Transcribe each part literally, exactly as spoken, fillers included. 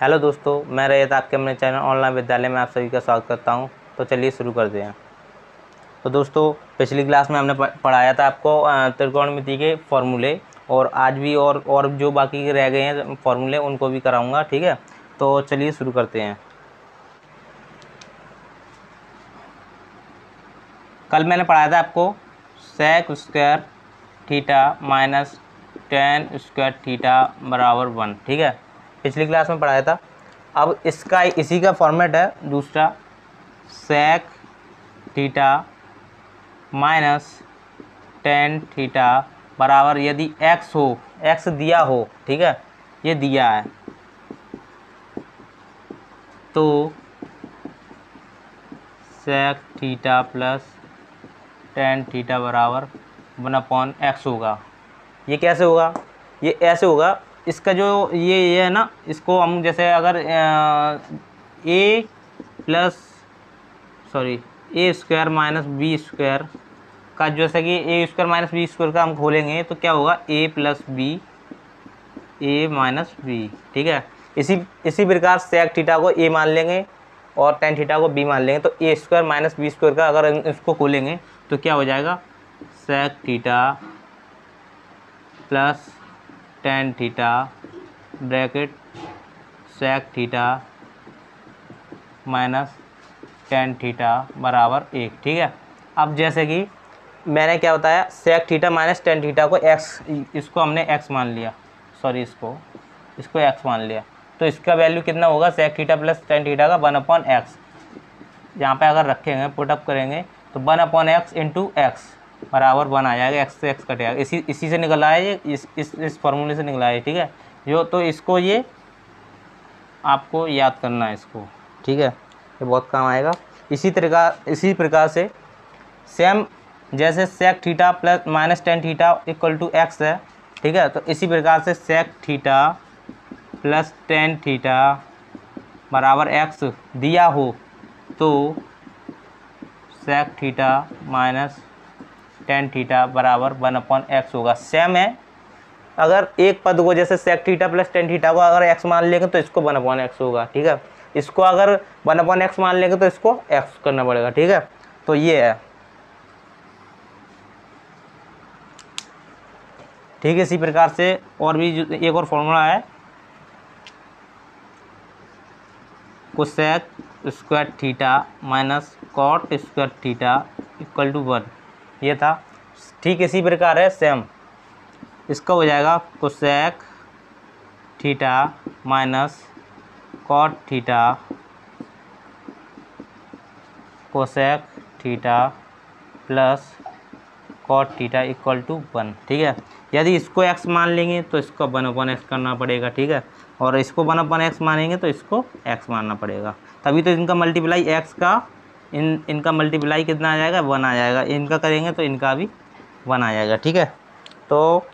Hello दोस्तों, मैं रजत आपके अपने चैनल ऑनलाइन विद्यालय में आप सभी का स्वागत करता हूं। तो चलिए शुरू कर दें। तो दोस्तों, पिछली क्लास में हमने पढ़ाया था आपको त्रिकोणमिति के फॉर्मूले, और आज भी और और जो बाकी रह गए हैं फॉर्मूले उनको भी कराऊंगा, ठीक है। तो चलिए शुरू करते हैं। कल मैंने पढ़ाया था आपको sec square theta minus tan square theta बराबर वन, ठीक है, पिछली क्लास में पढ़ाया था। अब इसका इसी का फॉर्मेट है दूसरा, sec theta minus tan theta बराबर, यदि एक्स हो, एक्स दिया हो, ठीक है, ये दिया है तो sec theta plus tan theta बराबर वन अपॉन एक्स होगा। ये कैसे होगा? ये ऐसे होगा, इसका जो ये ये है ना, इसको हम जैसे अगर A plus sorry A square minus B square का, जैसे कि ए स्क्वायर माइनस बी स्क्वायर का हम खोलेंगे तो क्या होगा, ए प्लस बी ए माइनस बी, ठीक है। इसी इसी प्रकार सेक थीटा को ए मान लेंगे और टेन थीटा को बी मान लेंगे, तो ए स्क्वायर माइनस बी स्क्वायर का अगर इसको खोलेंगे तो क्या हो जाएगा, sec theta plus tan theta bracket sec theta minus tan theta बराबर एक, ठीक है। अब जैसे कि मैंने क्या बताया, sec theta minus tan theta को एक्स, इसको हमने एक्स मान लिया, सॉरी इसको इसको एक्स मान लिया, तो इसका वैल्यू कितना होगा, sec theta plus tan theta का वन अपॉन एक्स। यहाँ पर अगर रखेंगे, पुटअप करेंगे तो one upon X into X बराबर वन आ जाएगा, एक्स से एक्स कट जाएगा। इसी इसी से निकल आया ये, इस इस इस फॉर्मूले से निकल आया, ठीक है। जो तो इसको ये आपको याद करना है इसको, ठीक है, ये बहुत काम आएगा। इसी प्रकार इसी प्रकार से सेम जैसे sec theta plus minus tan theta equal to x है, ठीक है, तो इसी प्रकार से sec theta plus tan theta बराबर एक्स दिया हो तो sec theta minus tan theta बराबर वन अपॉन एक्स होगा। सेम है, अगर एक पद को जैसे sec theta plus tan theta को अगर एक्स मान लेंगे तो इसको वन अपॉन एक्स होगा, ठीक है। इसको अगर वन अपॉन एक्स मान लेंगे तो इसको एक्स करना पड़ेगा, ठीक है। तो ये है, ठीक है। इसी प्रकार से और भी एक और फॉर्मूला है, cosec square theta minus cot square theta equal to one, ये था, ठीक। इसी प्रकार है सेम, इसका हो जाएगा cosec theta minus cot theta cosec theta plus cot theta equal to one, ठीक है। यदि इसको एक्स मान लेंगे तो इसको वन अपन एक्स करना पड़ेगा, ठीक है, और इसको वन अपन एक्स मानेंगे तो इसको एक्स मानना पड़ेगा, तभी तो इनका मल्टीप्लाई एक्स का इन इनका मल्टीप्लाई कितना आ जाएगा, वन आ जाएगा। इनका करेंगे तो इनका भी वन आ जाएगा, ठीक है। तो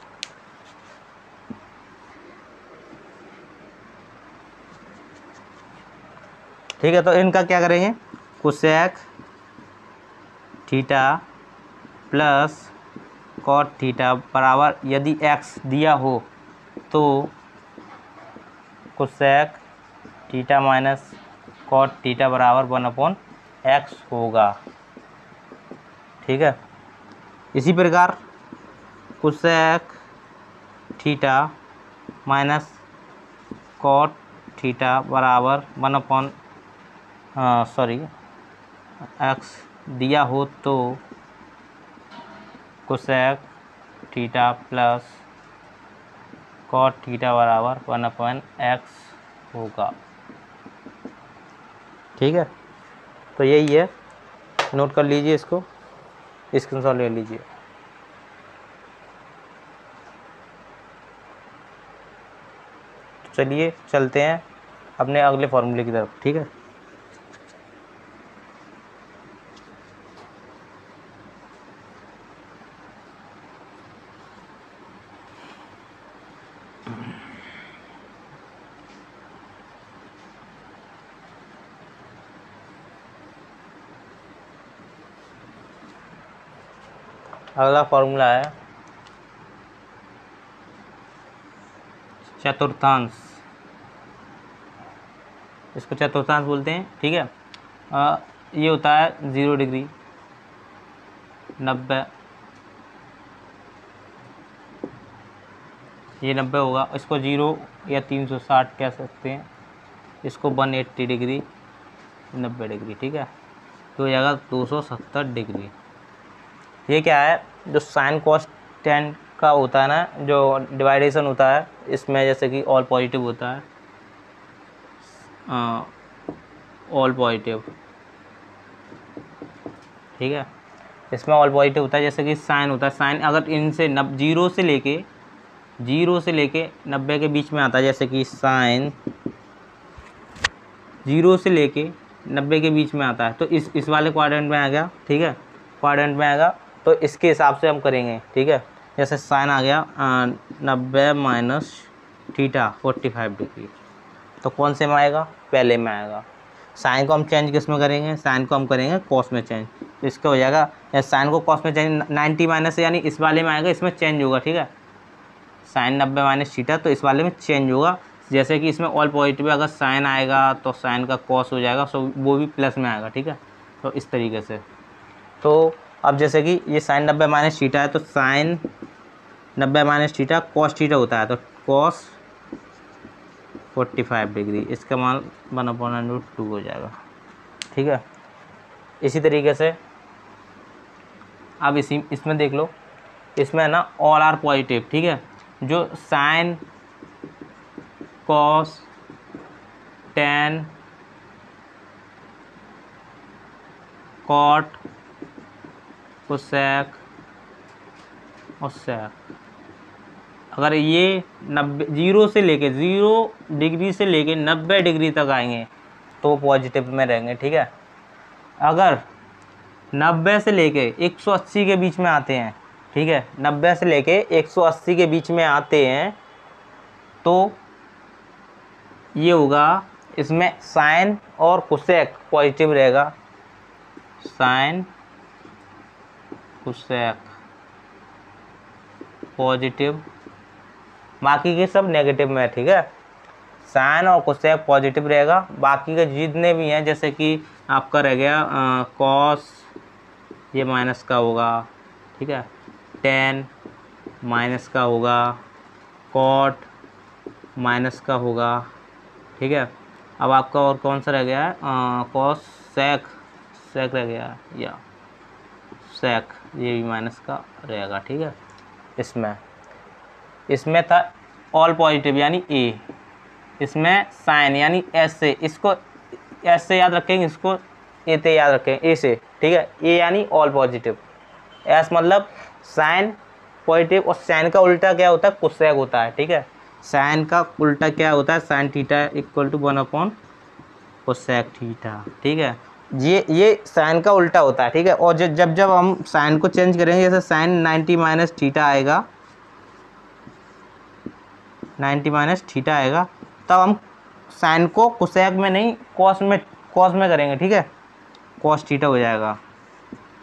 ठीक है, तो इनका क्या करेंगे, cosec theta plus cot theta बराबर, यदि एक्स दिया हो तो cosec theta minus cot theta बराबर वन अपॉन एक्स होगा, ठीक है। इसी प्रकार cosec theta minus cot theta बराबर वन अपॉन सॉरी एक्स दिया हो तो cosec theta plus cot theta बराबर वन अपॉन एक्स होगा, ठीक है। तो यही है, नोट कर लीजिए, इसको स्क्रीनशॉट ले लीजिए। तो चलिए चलते हैं अपने अगले फॉर्मूले की तरफ, ठीक है। अगला फॉर्मूला है चतुर्थांश इसको चतुर्थांश बोलते हैं, ठीक है। आ, ये होता है ज़ीरो डिग्री, नब्बे, ये नब्बे होगा, इसको जीरो या तीन सौ साठ कह सकते हैं, इसको वन एट्टी डिग्री, नब्बे डिग्री, ठीक है। तो ये आएगा दो सौ सत्तर डिग्री। ये क्या है, जो साइन कॉस टेन का होता है ना, जो डिवाइडेशन होता है इसमें, जैसे कि ऑल पॉजिटिव होता है, ऑल पॉजिटिव, ठीक है, इसमें ऑल पॉजिटिव होता है, जैसे कि साइन होता है, साइन अगर इनसे नब जीरो से लेके जीरो से लेके नब्बे के बीच में आता है, जैसे कि साइन जीरो से लेके नब्बे के बीच में आता है, तो इस इस वाले क्वाड्रेंट में आ गया, ठीक है, क्वाड्रेंट में आएगा, तो इसके हिसाब से हम करेंगे, ठीक है। जैसे साइन आ गया नब्बे minus theta forty five degree, तो कौन से में आएगा, पहले में आएगा। साइन को हम चेंज किस में करेंगे, साइन को हम करेंगे कॉस में चेंज, तो इसका हो जाएगा, साइन को कॉस में चेंज, नाइन्टी माइनस यानी इस वाले में आएगा, इसमें चेंज होगा, ठीक है, साइन नब्बे माइनस थीटा, तो इस वाले में चेंज होगा, जैसे कि इसमें ऑल पॉजिटिव, अगर साइन आएगा तो साइन का कॉस हो जाएगा, सो वो भी प्लस में आएगा, ठीक है। तो इस तरीके से, तो अब जैसे कि ये साइन नब्बे माइनस थीटा है, तो साइन नब्बे माइनस थीटा कॉस थीटा होता है, तो कॉस फोर्टी फाइव डिग्री, इसका मान वन अपॉन अंडर टू हो जाएगा, ठीक है। इसी तरीके से अब इसी इसमें देख लो, इसमें ना ऑल आर पॉजिटिव, ठीक है, जो sine cos tan cot cosec और सेक, अगर ये नब्बे जीरो से लेके ज़ीरो डिग्री से लेके नब्बे डिग्री तक आएंगे तो पॉजिटिव में रहेंगे, ठीक है। अगर नब्बे से लेके एक सौ अस्सी के बीच में आते हैं, ठीक है, नब्बे से लेके एक सौ अस्सी के बीच में आते हैं, तो ये होगा, इसमें साइन और कोसेक पॉजिटिव रहेगा, साइन कोसेक पॉजिटिव, बाकी के सब नेगेटिव में है, ठीक है। साइन और कोसेक पॉजिटिव रहेगा, बाकी के जितने भी हैं, जैसे कि आपका रह गया कॉस, ये माइनस का होगा, ठीक है, टेन माइनस का होगा, कॉट माइनस का होगा, ठीक है। अब आपका और कौन सा रह गया है, कॉस सेक, सेक रह गया है, या सेक, ये भी माइनस का रहेगा, ठीक है। इसमें इसमें था ऑल पॉजिटिव यानी ए, इसमें साइन यानी एस से, इसको एस से याद रखेंगे, इसको ए से याद रखेंगे, ए से, ठीक है, ए यानी ऑल पॉजिटिव, एस मतलब साइन पॉजिटिव, और साइन का उल्टा क्या होता है, कोसेक होता है, ठीक है। साइन का उल्टा क्या होता है, sine theta equal to one upon cosec theta, ठीक है, ये ये साइन का उल्टा होता है, ठीक है। और जब जब हम साइन को चेंज करेंगे, जैसे साइन नाइन्टी माइनस थीटा आएगा, नाइन्टी माइनस थीटा आएगा, तब हम साइन को कोसेक में नहीं कॉस में, कॉस में करेंगे, ठीक है, कॉस थीटा हो जाएगा।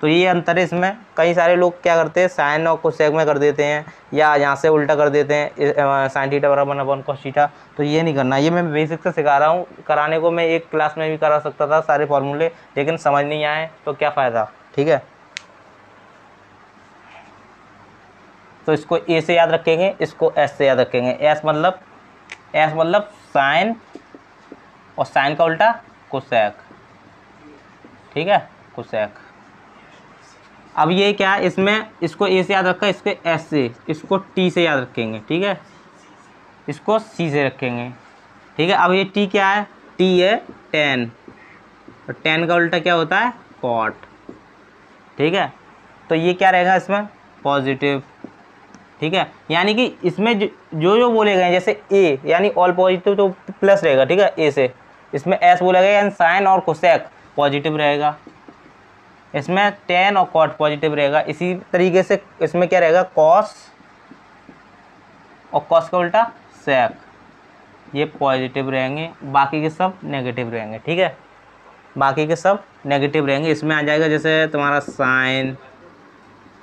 तो ये अंतर है इसमें। कई सारे लोग क्या करते हैं, साइन और कोसेक में कर देते हैं, या यहाँ से उल्टा कर देते हैं, साइन थीटा बराबर वन अपॉन कॉस थीटा, तो ये नहीं करना। ये मैं बेसिक से सिखा रहा हूँ, कराने को मैं एक क्लास में भी करा सकता था सारे फॉर्मूले, लेकिन समझ नहीं आए तो क्या फ़ायदा, ठीक है। तो इसको ए से याद रखेंगे, इसको एस से याद रखेंगे, एस मतलब एस मतलब साइन और साइन का उल्टा कोसेक, ठीक है, कोसेक। अब ये क्या है, इसमें इसको ए से याद रखा, इसको एस से, इसको टी से याद रखेंगे, ठीक है, इसको सी से रखेंगे, ठीक है। अब ये टी क्या है, टी है टेन, और टेन का उल्टा क्या होता है, कॉट, ठीक है। तो ये क्या रहेगा इसमें, पॉजिटिव, ठीक है, यानी कि इसमें जो जो, जो बोले गए, जैसे ए यानी ऑल पॉजिटिव तो प्लस रहेगा, ठीक है, ए से। इसमें एस बोला गया यानी साइन और कोसेक पॉजिटिव रहेगा, इसमें टेन और कॉट पॉजिटिव रहेगा। इसी तरीके से इसमें क्या रहेगा, कॉस और कॉस का उल्टा सेक, ये पॉजिटिव रहेंगे, बाकी के सब नेगेटिव रहेंगे, ठीक है, बाकी के सब नेगेटिव रहेंगे। इसमें आ जाएगा जैसे तुम्हारा साइन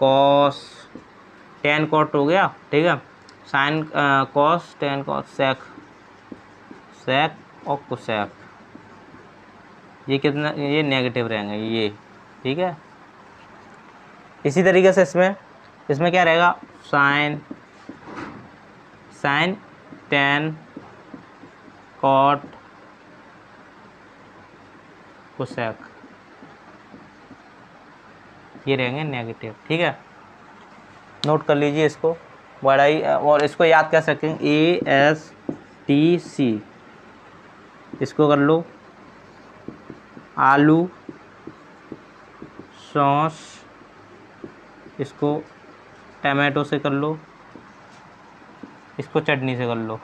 कॉस टेन कॉट हो गया, ठीक है, sine cos tan cos sec, sec और कोसेक, ये कितना, ये नेगेटिव रहेंगे ये, ठीक है। इसी तरीके से इसमें इसमें क्या रहेगा, sine sine tan cot cosec, ये रहेंगे नेगेटिव, ठीक है। नोट कर लीजिए इसको बड़ाई, और इसको याद कर सकें ए एस टी सी, इसको कर लो आलू सॉस, इसको टमाटो से कर लो, इसको चटनी से कर लो,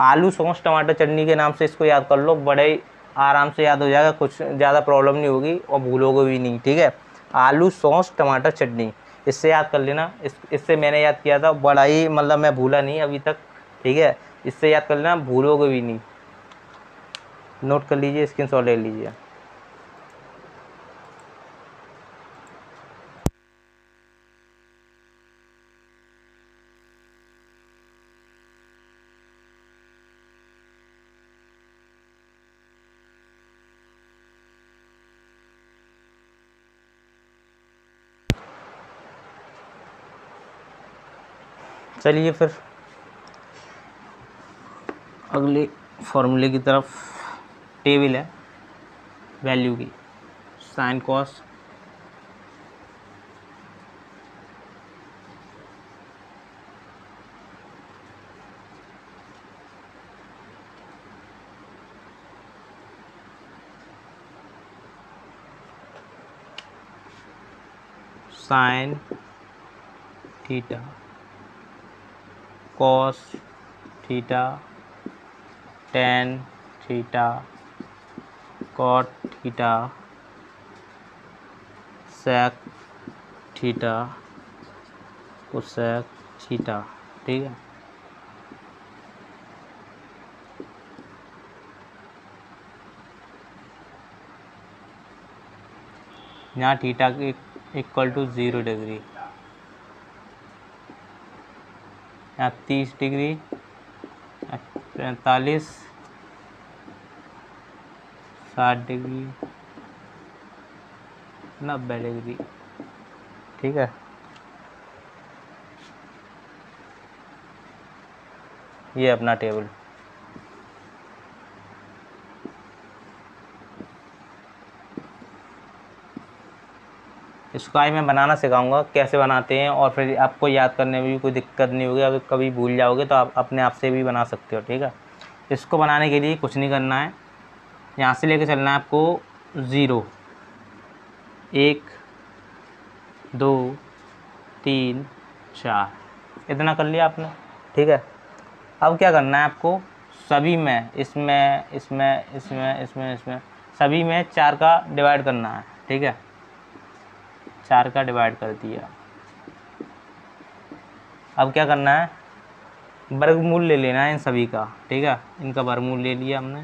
आलू सॉस टमाटर चटनी के नाम से इसको याद कर लो, बड़े आराम से याद हो जाएगा, कुछ ज़्यादा प्रॉब्लम नहीं होगी और भूलोगे भी नहीं, ठीक है। आलू सॉस टमाटर चटनी, इससे याद कर लेना, इस इससे मैंने याद किया था, बड़ा ही मतलब मैं भूला नहीं अभी तक, ठीक है। इससे याद कर लेना, भूलोगे भी नहीं। नोट कर लीजिए, स्क्रीनशॉट ले लीजिए। चलिए फिर अगले फॉर्मूले की तरफ। टेबल है वैल्यू की, sine cos sine theta cos theta tan theta cot theta sec theta cosec theta, ठीक है। यहाँ थीटा के इक्वल टू ज़ीरो डिग्री, यहाँ तीस डिग्री, पैंतालीस, साठ डिग्री, नब्बे डिग्री, ठीक है। ये अपना टेबल। इसको आज मैं बनाना सिखाऊंगा कैसे बनाते हैं, और फिर आपको याद करने में भी कोई दिक्कत नहीं होगी। अगर कभी भूल जाओगे तो आप अपने आप से भी बना सकते हो, ठीक है। इसको बनाने के लिए कुछ नहीं करना है, यहाँ से लेके चलना है आपको ज़ीरो, एक, दो, तीन, चार, इतना कर लिया आपने, ठीक है। अब क्या करना है आपको, सभी में इसमें इसमें इसमें इसमें इसमें सभी में चार का डिवाइड करना है, ठीक है। चार का डिवाइड कर दिया। अब क्या करना है, वर्गमूल ले लेना है इन सभी का, ठीक है। इनका वर्गमूल ले लिया हमने,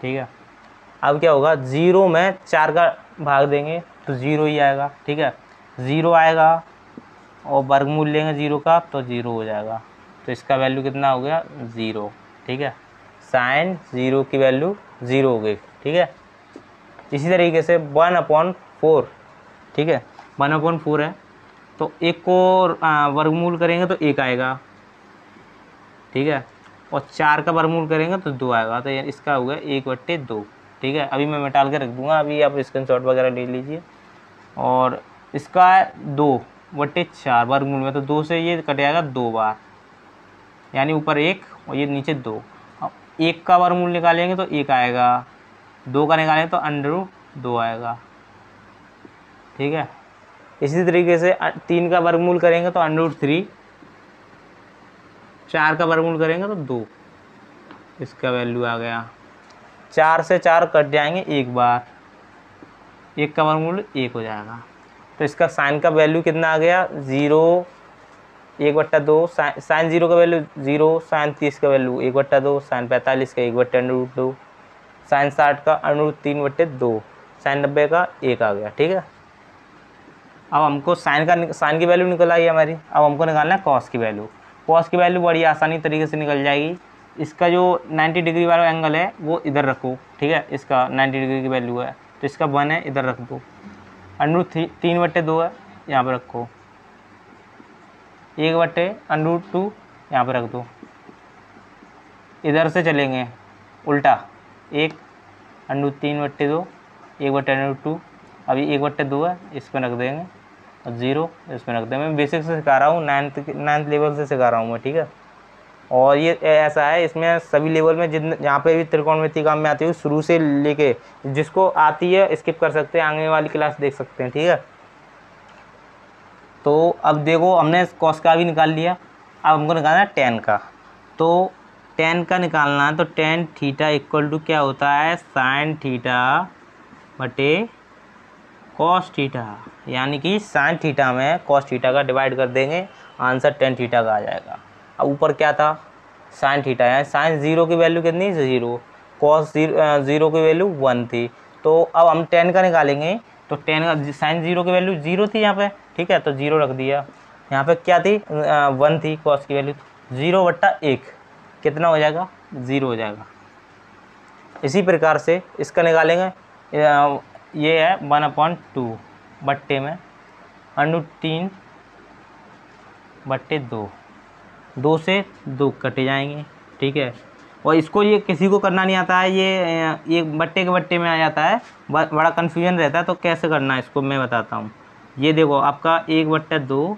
ठीक है। अब क्या होगा, ज़ीरो में चार का भाग देंगे तो ज़ीरो ही आएगा, ठीक है। ज़ीरो आएगा और वर्गमूल लेंगे ज़ीरो का तो ज़ीरो हो जाएगा, तो इसका वैल्यू कितना हो गया, ज़ीरो, ठीक है। साइन ज़ीरो की वैल्यू ज़ीरो हो गई, ठीक है। इसी तरीके से वन अपॉन फोर, ठीक है। वन अपॉन फोर है तो एक को वर्गमूल करेंगे तो एक आएगा, ठीक है। और चार का वर्गमूल करेंगे तो दो आएगा, तो इसका हो गया एक बट्टे दो, ठीक है। अभी मैं मिटाल के रख दूंगा, अभी आप स्क्रीनशॉट वगैरह ले लीजिए। और इसका दो बट्टे चार वर्गमूल में, तो दो से ये कट जाएगा दो बार, यानी ऊपर एक और ये नीचे दो। एक का वर्गमूल निकालेंगे तो एक आएगा, दो का निकालेंगे तो अंडर रूट दो आएगा, ठीक है। इसी तरीके से तीन का वर्गमूल करेंगे तो अंडर रूट थ्री, चार का वर्गमूल करेंगे तो दो, इसका वैल्यू आ गया। चार से चार कट जाएंगे एक बार, एक का वर्गमूल एक हो जाएगा, तो इसका साइन का वैल्यू कितना आ गया, ज़ीरो, एक बट्टा दो, साइन साइन जीरो का वैल्यू ज़ीरो, साइन तीस का वैल्यू एक बट्टा दो, साइन पैंतालीस का एक बट्टे अनुरूट दो, साइन साठ का अनुरूट तीन बट्टे दो, साइन नब्बे का एक आ गया, ठीक है। अब हमको साइन का साइन की वैल्यू निकल आई हमारी, अब हमको निकालना है कॉस की वैल्यू। कॉस की वैल्यू बड़ी आसानी तरीके से निकल जाएगी। इसका जो नाइन्टी डिग्री वाला एंगल है वो इधर रखो, ठीक है, इसका नाइन्टी डिग्री की वैल्यू है तो इसका वन है इधर रख दो। अंडरूट थ्री तीन बटे दो है यहाँ पर रखो, एक बटे अंडरूट टू यहाँ पर रख दो। इधर से चलेंगे उल्टा, एक अंडरूट तीन बट्टे दो, एक बटे अंडरूट टू, अभी एक बट्टे दो है इस पर रख देंगे और ज़ीरो इस पर रख देंगे। मैं बेसिक से सिखा रहा हूँ, नाइन्थ नाइन्थ लेवल से सिखा रहा हूँ मैं, ठीक है। और ये ऐसा है, इसमें सभी लेवल में जिन जहाँ पे भी त्रिकोणमिति काम में आती है शुरू से लेके, जिसको आती है स्किप कर सकते हैं, आगे वाली क्लास देख सकते हैं, ठीक है। तो अब देखो हमने कॉस का भी निकाल लिया, अब हमको निकालना है टेन का। तो टेन का निकालना है तो टेन थीटा इक्वल टू क्या होता है, साइन थीटा बटे कॉस थीटा, यानी कि साइन थीटा में कॉस थीटा का डिवाइड कर देंगे, आंसर टेन थीटा का आ जाएगा। अब ऊपर क्या था, साइन थीटा, यानी साइन ज़ीरो की वैल्यू कितनी, ज़ीरो, कॉस ज़ीरो की वैल्यू वन थी। तो अब हम टेन का निकालेंगे तो टेन का साइन ज़ीरो की वैल्यू ज़ीरो थी यहाँ पे, ठीक है, तो ज़ीरो रख दिया। यहाँ पे क्या थी, वन थी कॉस की वैल्यू, ज़ीरो बट्टा एक कितना हो जाएगा, ज़ीरो हो जाएगा। इसी प्रकार से इसका निकालेंगे, ये है वन अपॉइंट टू बट्टे में अंडू तीन बट्टे दो, दो से दो कटे जाएंगे, ठीक है। और इसको ये किसी को करना नहीं आता है, ये एक बट्टे के बट्टे में आ जाता है, बड़ा कन्फ्यूजन रहता है। तो कैसे करना है इसको मैं बताता हूँ। ये देखो आपका एक बट्टा दो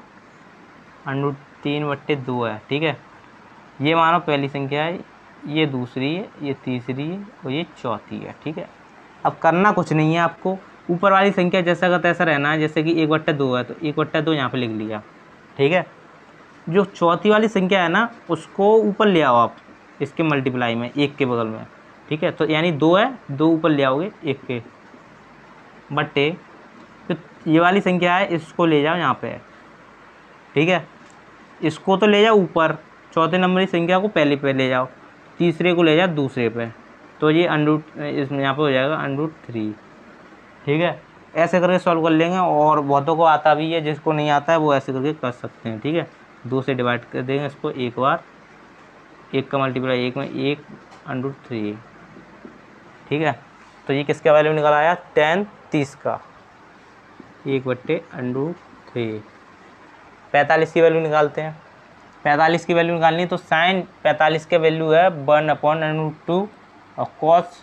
अंडू तीन बट्टे दो है, ठीक है, ये मानो पहली संख्या है, ये दूसरी है, ये तीसरी है और ये चौथी है, ठीक है। अब करना कुछ नहीं है, आपको ऊपर वाली संख्या जैसा का तैसा रहना है, जैसे कि एक बट्टा दो है तो एक बट्टा दो यहाँ पर लिख लिया, ठीक है। जो चौथी वाली संख्या है ना उसको ऊपर ले आओ आप इसके मल्टीप्लाई में, एक के बगल में, ठीक है। तो यानी दो है, दो ऊपर ले आओगे एक के बट्टे, तो ये वाली संख्या है इसको ले जाओ यहाँ पे, ठीक है। इसको तो ले जाओ ऊपर, चौथे नंबर की संख्या को पहले पे ले जाओ, तीसरे को ले जाओ दूसरे पे, तो ये अंडरूट इसमें यहाँ पे हो जाएगा अंडरूट थ्री, ठीक है। ऐसे करके सॉल्व कर लेंगे, और बहुतों को आता भी है, जिसको नहीं आता है वो ऐसे करके कर सकते हैं, ठीक है। दो से डिवाइड कर देंगे इसको एक बार, एक का मल्टीप्लाई एक में, एक अंडरूट थ्री, ठीक है। तो ये किसका वैल्यू निकल आया, टेन, तीस का, एक बट्टे अंडरूट थ्री। पैंतालीस की वैल्यू निकालते हैं, पैंतालीस की वैल्यू निकालनी है तो साइन पैंतालीस का वैल्यू है वन अपॉन अंडरूट टू, और कॉस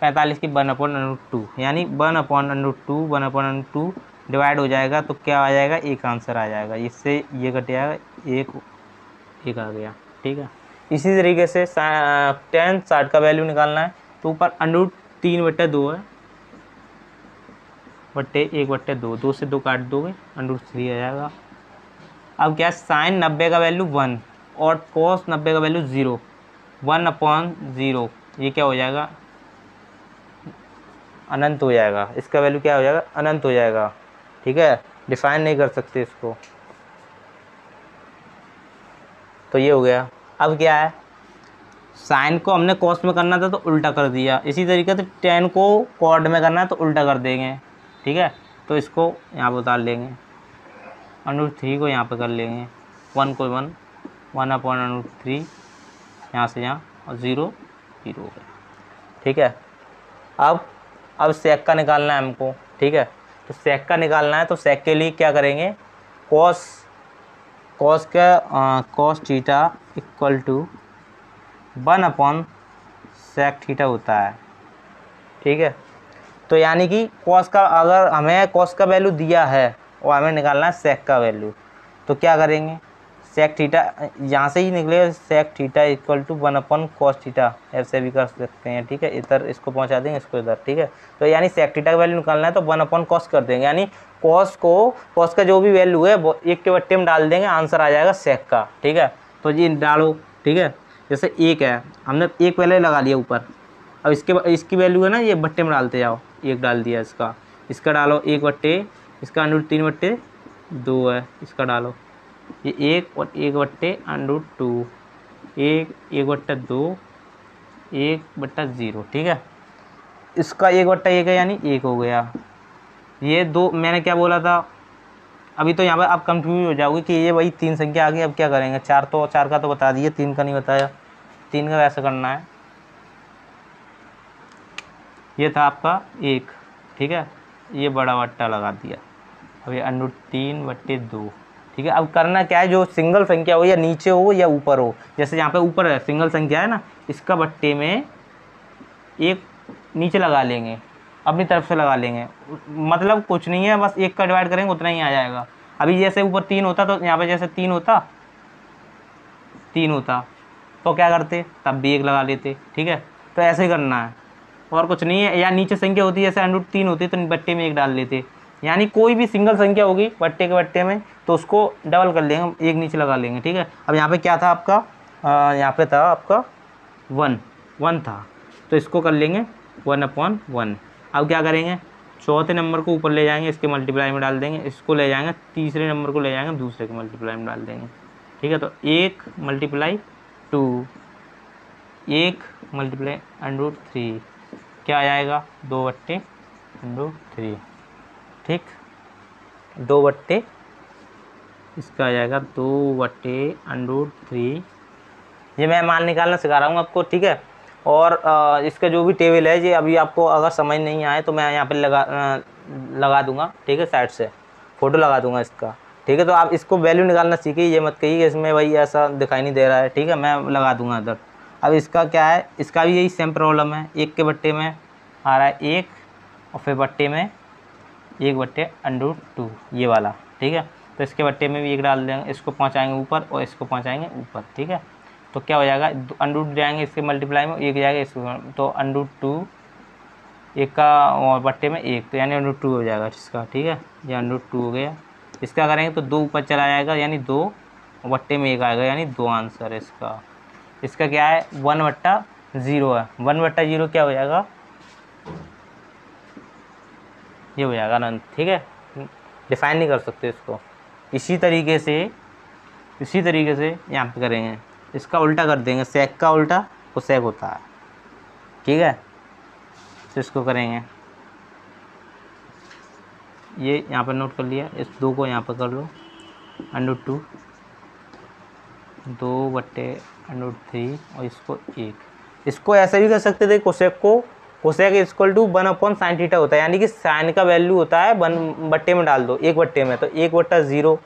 पैंतालीस की वन अपॉन अंडरूट टू, यानी one upon under root two, one upon under root two divide हो जाएगा तो क्या आ जाएगा, एक आंसर आ जाएगा। इससे ये कट जाएगा, एक एक आ गया, ठीक है। इसी तरीके से टेन साठ का वैल्यू निकालना है तो ऊपर अंडरूट तीन बट्टे दो है बट्टे एक बट्टे दो, दो से दो काट दोगे अंडरूट थ्री आ जाएगा। अब क्या, साइन नब्बे का वैल्यू वन और कॉस नब्बे का value zero, one upon zero, ये क्या हो जाएगा, अनंत हो जाएगा, इसका वैल्यू क्या हो जाएगा, अनंत हो जाएगा, ठीक है। डिफाइन नहीं कर सकते इसको, तो ये हो गया। अब क्या है, साइन को हमने कॉस में करना था तो उल्टा कर दिया, इसी तरीके से टेन को कॉड में करना है तो उल्टा कर देंगे, ठीक है। तो इसको यहाँ पर उतार लेंगे, अंडरूट थ्री को यहाँ पे कर लेंगे, वन को one, one upon under root three यहाँ से यहाँ, और ज़ीरो ज़ीरो हो गया, ठीक है। अब अब सेक का निकालना है हमको, ठीक है। तो सेक का निकालना है तो सेक के लिए क्या करेंगे, कॉस कॉस का cos theta equal to one upon sec theta होता है, ठीक है। तो यानी कि कॉस का, अगर हमें कॉस का वैल्यू दिया है और हमें निकालना है सेक का वैल्यू, तो क्या करेंगे, सेक थीटा यहाँ से ही निकलेगा, sec theta equal to one upon cos theta, ऐसे भी कर सकते हैं, ठीक है। इधर इसको पहुँचा देंगे, इसको इधर, ठीक है। तो यानी सेक थीटा का वैल्यू निकालना है तो वन अपन कॉस कर देंगे, यानी कॉस को कॉस का जो भी वैल्यू है वो एक के बट्टे में डाल देंगे, आंसर आ जाएगा सेक का, ठीक है। तो ये डालो, ठीक है। जैसे एक है, हमने एक पहले लगा लिया ऊपर, अब इसके इसकी वैल्यू है ना, ये बट्टे में डालते जाओ, एक डाल दिया इसका, इसका डालो एक बट्टे, इसका अंडरूट तीन बट्टे दो है, इसका डालो ये एक, और एक बट्टे अंडरूट टू, एक एक बट्टा दो, एक बट्टा ज़ीरो, ठीक है। इसका एक बट्टा एक है यानी एक हो गया। ये दो मैंने क्या बोला था, अभी तो यहाँ पर आप कंफ्यूज हो जाओगे कि ये वही तीन संख्या आ गई, अब क्या करेंगे। चार तो चार का तो बता दिए, तीन का नहीं बताया, तीन का ऐसा करना है। ये था आपका एक, ठीक है, ये बड़ा वट्टा लगा दिया। अब ये अंडर तीन बट्टे दो, ठीक है। अब करना क्या है, जो सिंगल संख्या हो या नीचे हो या ऊपर हो, जैसे यहाँ पे ऊपर है सिंगल संख्या है ना, इसका बट्टे में एक नीचे लगा लेंगे, अपनी तरफ से लगा लेंगे, मतलब कुछ नहीं है, बस एक का डिवाइड करेंगे उतना ही आ जाएगा। अभी जैसे ऊपर तीन होता तो यहाँ पे जैसे तीन होता तीन होता तो क्या करते, तब भी एक लगा लेते, ठीक है। तो ऐसे ही करना है और कुछ नहीं है। या नीचे संख्या होती है जैसे अंडर तीन होती तो बट्टे में एक डाल लेते, यानी कोई भी सिंगल संख्या होगी बट्टे के बट्टे में तो उसको डबल कर लेंगे, एक नीचे लगा लेंगे, ठीक है। अब यहाँ पे क्या था आपका, आ, यहाँ पे था आपका वन वन था, तो इसको कर लेंगे वन अपॉन वन। अब क्या करेंगे, चौथे नंबर को ऊपर ले जाएंगे, इसके मल्टीप्लाई में डाल देंगे, इसको ले जाएंगे तीसरे नंबर को ले जाएंगे, दूसरे के मल्टीप्लाई में डाल देंगे, ठीक है। तो एक मल्टीप्लाई टू, एक मल्टीप्लाई अंडर थ्री, क्या आ जाएगा, दो बट्टे अंडर थ्री, ठीक। दो बट्टे इसका आ जाएगा दो बट्टे अंडर थ्री। ये मैं मान निकालना सिखा रहा हूँ आपको, ठीक है। और इसका जो भी टेबल है ये अभी आपको अगर समझ नहीं आए तो मैं यहाँ पे लगा लगा दूंगा, ठीक है, साइड से फ़ोटो लगा दूंगा इसका, ठीक है। तो आप इसको वैल्यू निकालना सीखिए, ये मत कहिए इसमें भाई ऐसा दिखाई नहीं दे रहा है, ठीक है, मैं लगा दूंगा इधर। अब इसका क्या है, इसका भी यही सेम प्रॉब्लम है, एक के बट्टे में आ रहा है एक और फिर बट्टे में एक बट्टे अंडर टू, ये वाला, ठीक है। तो इसके बट्टे में भी एक डाल देंगे, इसको पहुँचाएँगे ऊपर और इसको पहुँचाएँगे ऊपर, ठीक है। तो क्या हो जाएगा, अंडर जाएंगे इसके मल्टीप्लाई में एक जाएगा इसको, तो अंडर टू, एक का और बट्टे में एक, तो यानी अंडर टू हो जाएगा इसका, ठीक है। ये अंडर टू हो गया, इसका करेंगे तो दो ऊपर चला जाएगा यानी दो और बट्टे में एक आएगा यानी दो आंसर है इसका। इसका क्या है, वन बट्टा ज़ीरो है, वन बट्टा ज़ीरो क्या हो जाएगा, ये हो जाएगा अनंत, ठीक है। डिफाइन नहीं कर सकते इसको। इसी तरीके से इसी तरीके से यहाँ पे करेंगे, इसका उल्टा कर देंगे, सेक का उल्टा वो सेक होता है, ठीक है। तो इसको करेंगे, ये यहाँ पर नोट कर लिया, इस दो को यहाँ पर कर लो, अंडर टू, दो बट्टे अंडर थ्री और इसको एक। इसको ऐसे भी कर सकते थे, कोसेक को cosec equal to one upon sine theta होता है, यानी कि साइन का वैल्यू होता है वन बट्टे में डाल दो, एक बट्टे में, तो एक बट्टा ज़ीरो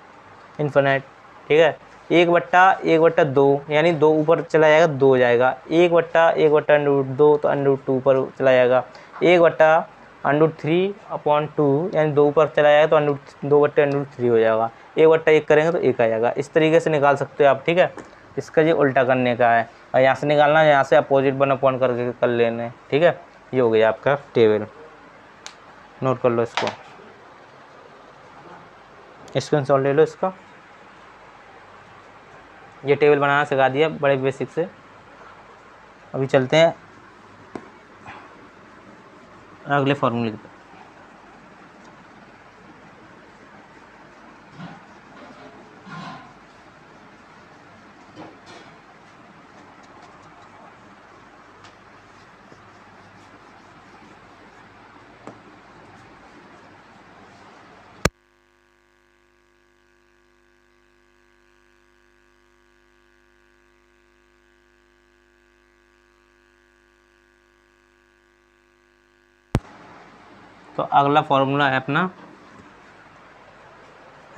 इन्फिनाइट, ठीक है। एक बट्टा एक बट्टा दो यानी दो ऊपर चला जाएगा दो हो जाएगा, एक बट्टा एक बट्टा अंडर दो तो अंडर टू ऊपर चला जाएगा, एक बट्टा अंडर थ्री अपॉन टू यानी दो ऊपर चला जाएगा तो अंडर दो बट्टे अंडर थ्री हो जाएगा, एक बट्टा एक करेंगे तो एक आ जाएगा। इस तरीके से निकाल सकते हो आप, ठीक है। इसका ये उल्टा करने का है और यहाँ से निकालना है, यहाँ से अपोजिट वन अपॉन करके कर लेने, ठीक है। ये हो गया आपका टेबल, नोट कर लो इसको, स्क्रीनशॉट ले लो इसका। ये टेबल बनाना सिखा दिया बड़े बेसिक से। अभी चलते हैं अगले फॉर्मूले की तरफ। तो अगला फॉर्मूला है अपना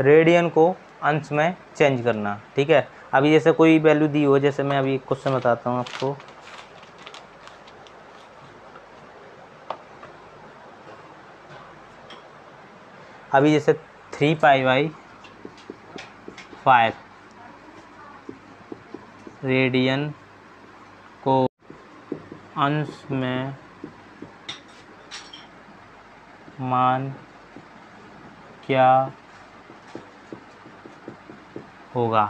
रेडियन को अंश में चेंज करना, ठीक है। अभी जैसे कोई वैल्यू दी हो, जैसे मैं अभी क्वेश्चन बताता हूँ आपको, अभी जैसे three pi by five radian को अंश में मान क्या होगा।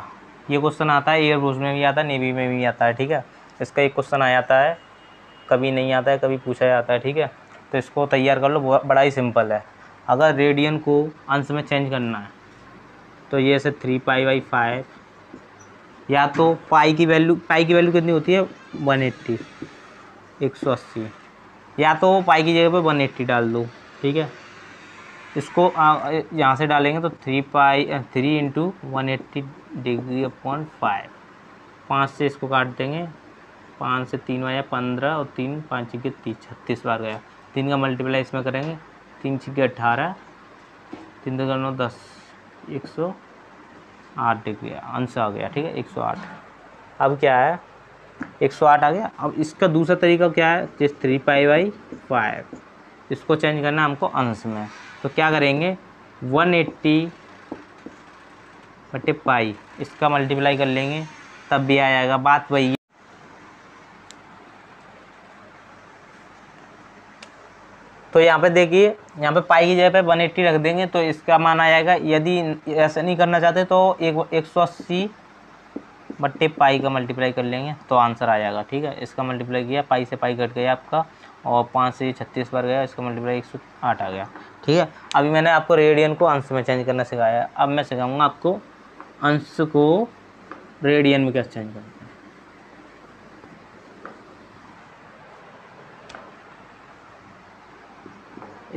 ये क्वेश्चन आता है एयरफोर्स में भी आता है, नेवी में भी आता है, ठीक है। इसका एक क्वेश्चन आ जाता है, कभी नहीं आता है, कभी पूछा जाता है, ठीक है। तो इसको तैयार कर लो, बड़ा ही सिंपल है। अगर रेडियन को अंश में चेंज करना है तो ये ऐसे थ्री पाई बाई फाइव, या तो पाई की वैल्यू पाई की वैल्यू कितनी होती है वन एट्टी एक सौ अस्सी, या तो पाई की जगह पर वन एट्टी डाल दो, ठीक है। इसको यहाँ से डालेंगे तो three pi three into one eighty degree upon five, पाँच से इसको काट देंगे, पाँच से तीन आया पंद्रह और तीन पाँच छिके तीस, छत्तीस बार गया। तीन का मल्टीप्लाई इसमें करेंगे, तीन छिके अट्ठारह, तीन दो नौ दस, एक सौ आठ डिग्री आंसर आ गया। ठीक है, एक सौ आठ। अब क्या है, एक सौ आठ आ गया। अब इसका दूसरा तरीका क्या है, जिस थ्री पाई बाई फाइव इसको चेंज करना हमको अंश में, तो क्या करेंगे वन एट्टी बटे पाई इसका मल्टीप्लाई कर लेंगे तब भी आ जाएगा, बात वही है। तो यहाँ पे देखिए, यहाँ पे पाई की जगह पे वन एट्टी रख देंगे तो इसका मान आ जाएगा। यदि ऐसा नहीं करना चाहते तो एक एक सौ अस्सी बट्टे पाई का मल्टीप्लाई कर लेंगे तो आंसर आ जाएगा। ठीक है, इसका मल्टीप्लाई किया, पाई से पाई कट गया आपका, और पाँच से छत्तीस बार गया, इसका मल्टीप्लाई एक सौ आठ आ गया। ठीक है, अभी मैंने आपको रेडियन को अंश में चेंज करना सिखाया, अब मैं सिखाऊंगा आपको अंश को रेडियन में कैसे चेंज करना।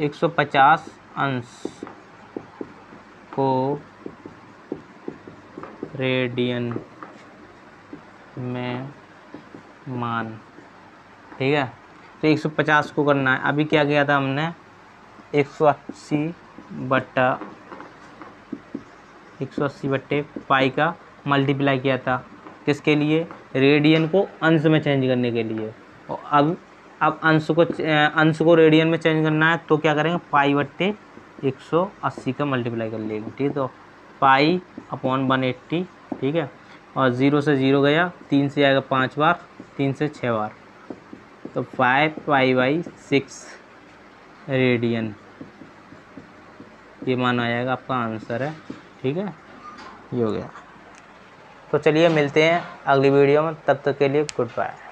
एक सौ पचास अंश को रेडियन में मान। ठीक है, तो एक सौ पचास को करना है। अभी क्या किया था हमने, एक सौ अस्सी बट्टा एक सौ अस्सी बट्टे पाई का मल्टीप्लाई किया था, किसके लिए, रेडियन को अंश में चेंज करने के लिए। और अब अब अंश को अंश को रेडियन में चेंज करना है तो क्या करेंगे, पाई बट्टे एक सौ अस्सी का मल्टीप्लाई कर लेंगे। ठीक है, तो पाई अपॉन वन एट्टी। ठीक है, और ज़ीरो से ज़ीरो गया, तीन से आएगा पाँच बार, तीन से छः बार, तो five pi by six radian, ये मान आ जाएगा आपका आंसर है। ठीक है, ये हो गया। तो चलिए मिलते हैं अगली वीडियो में, तब तक के लिए गुड बाय।